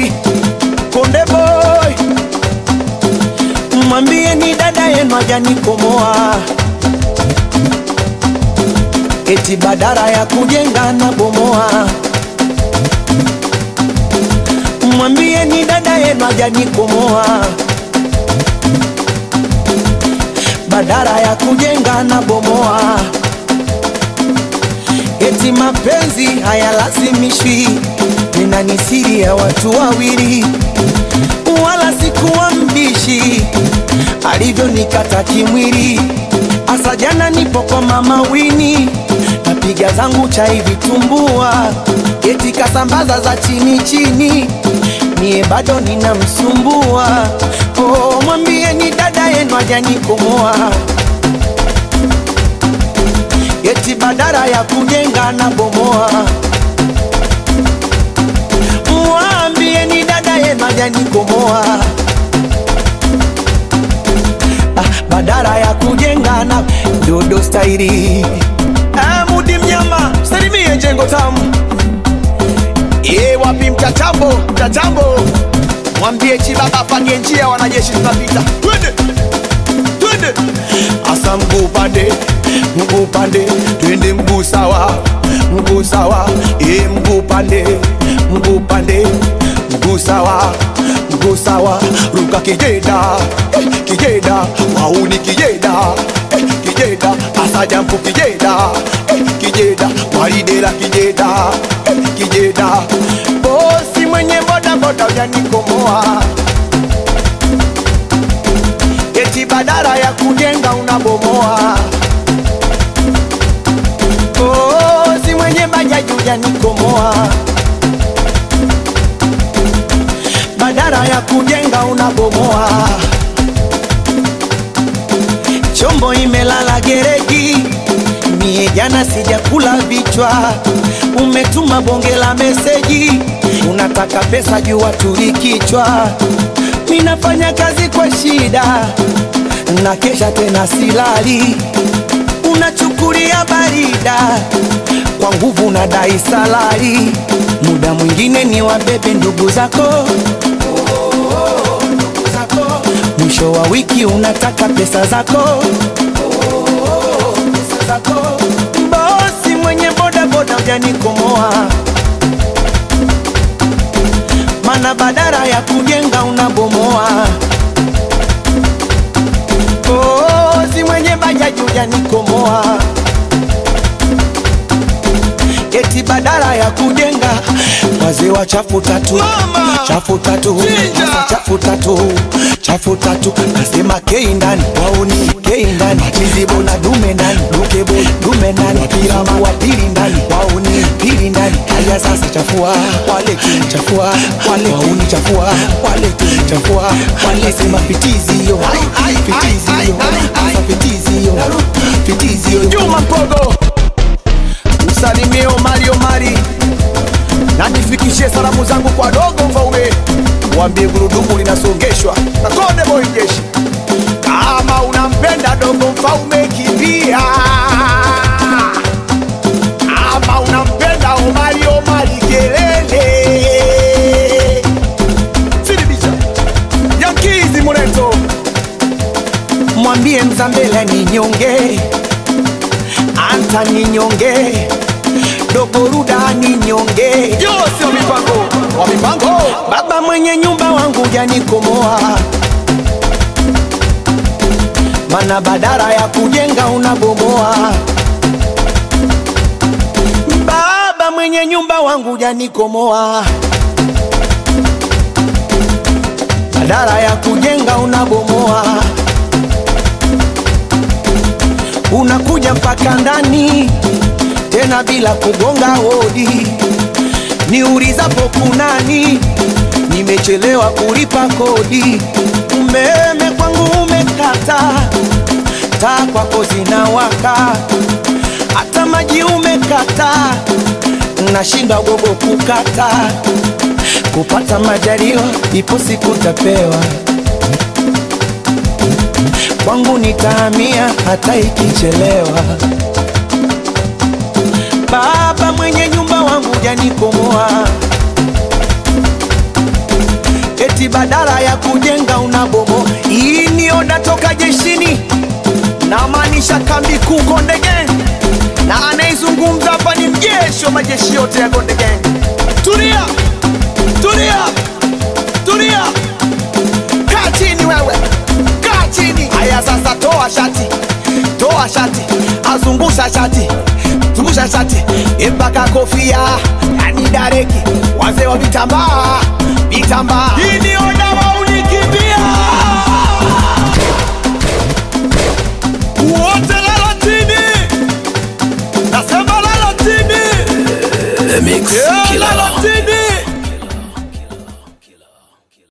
Mbuzi Konde boy, mwambie ni dada yenu hajanikomoa, eti badala ya kujenga na bomoa. Mwambie ni dada yenu hajanikomoa, badala ya kujenga na bomoa. Eti mapenzi hayalazimishwi, nina ni siri ya watu wawili. Wala sikuwa mbishi, alivyonikata kimwili. Asa jana nipo kwa mama Wini, napiga zangu chai vitumbua. Eti kasambaza za chini chini, mie bado ninamsumbua. Oh, mwambie ni dada yenu hajanikomoa, eti badala ya kujenga na bomoa. Mwambie ni dada yenu hajanikomoa, badala ya kujenga na dodo stairi. Mudi mnyama salimie jengo tamu, ye wapi mtatambo mtatambo. Mwambie chibaba pange njia, wanajeshi tunapita, twende twende. Asa mguu pande, twende mguu sawa, ye mguu pande, mguu sawa, ruka kijeda, wauni kijeda, asajampu kijeda, walidela kijeda. Bosi mwenye boda boda hajanikomoa, eti badala ya kujenga unabomoa. Bosi mwenye bajaji hajanikomoa, badala ya kujenga unabomoa. Chombo imelala gereji, mie jana sijakula vichwa. Umetuma bonge la meseji, unataka pesa juu waturi kichwa. Ninafanya kazi kwa shida, na kesha tena silali. Unachukulia barida, kwa nguvu nadai salari. Muda mwingine ni wabebe ndugu zako, mwisho wa wiki unataka pesa zako, pesa zako. Bosi mwenye boda boda hajanikomoa, mana badala ya kujenga unabomoa. Bosi mwenye bajaji hajanikomoa, eti badala ya kujenga. Wazee wa chafu tatu, nasema keindani, wauni keindani, kizibo na dume ndani, lukebo dume ndani, piramu wa pili ndani, wauni pili ndani. Haya sasa chafua, wale wauni chafua, wale chafua, wale sema fitizi yo, Juma Mpogo. Salimie Omari, na nifikishie salamu zangu kwa dogo Mfaume. Mwambie gurudumu linasongeshwa na Konde Boy Jeshi. Kama unampenda dogo Mfaume kimbia, kama unampenda Omari kelele. Sidibicha Yankizi Mureto, mwambie Mzambela ni nyonge, anta ni nyonge, Dokoruda ni nyonge. Yose wa mipango. Baba mwenye nyumba wangu hajanikomoa, mana badala ya kujenga unabomoa. Baba mwenye nyumba wangu hajanikomoa, badala ya kujenga unabomoa. Unakuja mpaka ndani, tena bila kugonga hodi. Niulizapo kunani, nimechelewa kulipa kodi. Umeme kwangu umekata, taa kwako zinawaka, hata maji umekata, nashinda gogo kukata. Kupata majaliwa ipo siku tapewa, kwangu nitahamia hata ikichelewa. Baba mwenye nyumba wangu hajanikomoa, eti badala ya kujenga unabomo. Hii ni oda toka jeshini, na maanisha kambi kuu Konde Gang, na anaizungumza hapa ni mjeshi wa majeshi yote ya Konde Gang. Tulia, tulia, tulia, kaa chini wewe, kaa chini. Haya sasa toa shati, toa shati, azungusha shati, zungusha shati, mpaka kofia, ani dareki, wazee wa vitambaa, vitambaa.